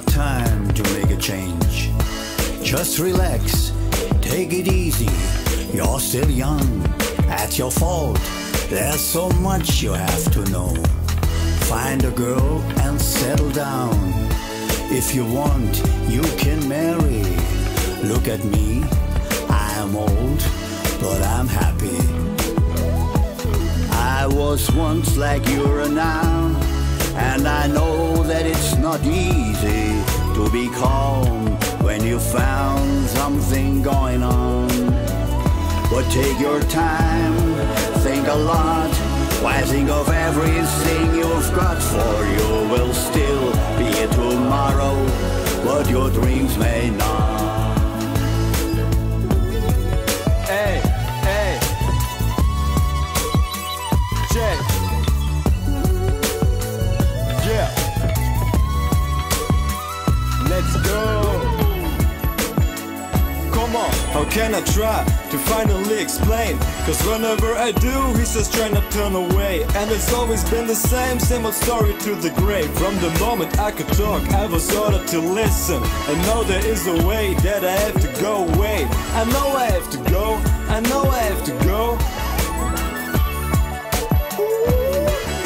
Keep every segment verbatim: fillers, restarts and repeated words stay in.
not time to make a change. Just relax, take it easy. You're still young, at your fault. There's so much you have to know. Find a girl and settle down. If you want, you can marry. Look at me, I am old, but I'm happy. I was once like you are now, and I know that it's not easy to be calm when you found something going on. But take your time, think a lot. Why think of everything you've got? For you will still be here tomorrow, but your dreams may not. Hey, hey, check. Yeah, let's go. Come on. How can I try to finally explain? Cause whenever I do, he says try not turn away. And it's always been the same, same old story to the grave. From the moment I could talk, I was ordered to listen. And now there is a way that I have to go away. I know I have to go, I know I have to go.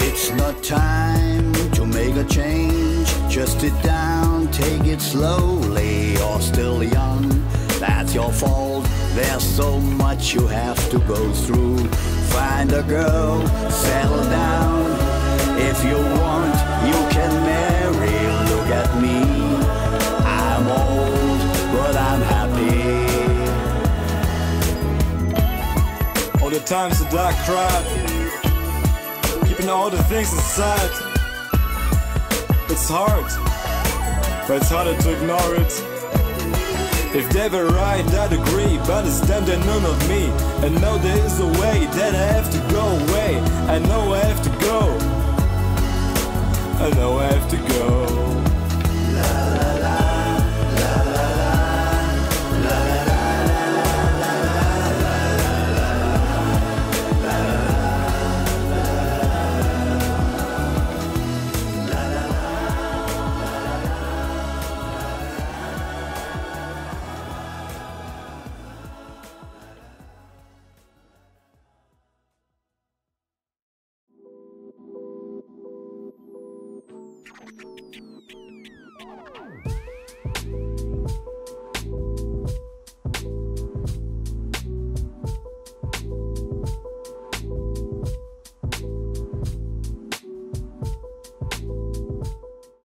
It's not time to make a change. Just sit down, take it slowly. You're still young, that's your fault. There's so much you have to go through. Find a girl, settle down. If you want, you can marry. Look at me, I'm old, but I'm happy. All the times that I cried, keeping all the things inside. It's hard, but it's harder to ignore it. If they were right, I'd agree, but it's them, they know not me. And now there is a way that I have to go away. I know I have to go. I know I have to go.